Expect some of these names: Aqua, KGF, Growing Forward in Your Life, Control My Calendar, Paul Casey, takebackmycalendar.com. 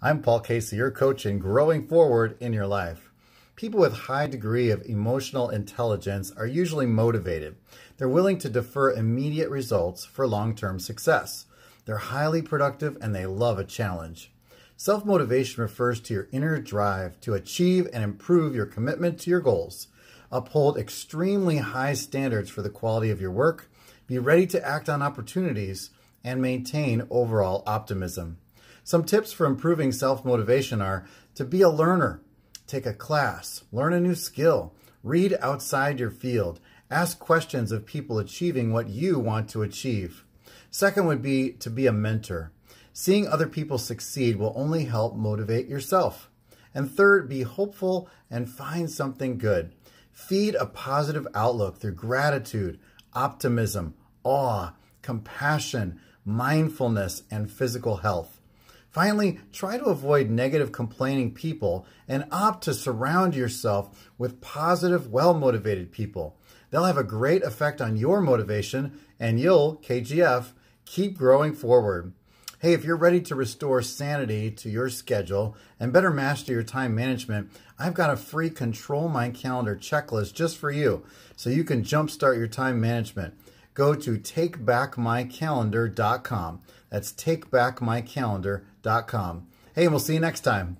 I'm Paul Casey, your coach in Growing Forward in Your Life. People with a high degree of emotional intelligence are usually motivated. They're willing to defer immediate results for long-term success. They're highly productive and they love a challenge. Self-motivation refers to your inner drive to achieve and improve your commitment to your goals. Uphold extremely high standards for the quality of your work. Be ready to act on opportunities and maintain overall optimism. Some tips for improving self-motivation are to be a learner, take a class, learn a new skill, read outside your field, ask questions of people achieving what you want to achieve. Second would be to be a mentor. Seeing other people succeed will only help motivate yourself. And third, be hopeful and find something good. Feed a positive outlook through gratitude, optimism, awe, compassion, mindfulness, and physical health. Finally, try to avoid negative complaining people and opt to surround yourself with positive, well-motivated people. They'll have a great effect on your motivation and you'll, KGF, keep growing forward. Hey, if you're ready to restore sanity to your schedule and better master your time management, I've got a free Control My Calendar checklist just for you so you can jumpstart your time management. Go to takebackmycalendar.com. That's takebackmycalendar.com. Hey, and we'll see you next time.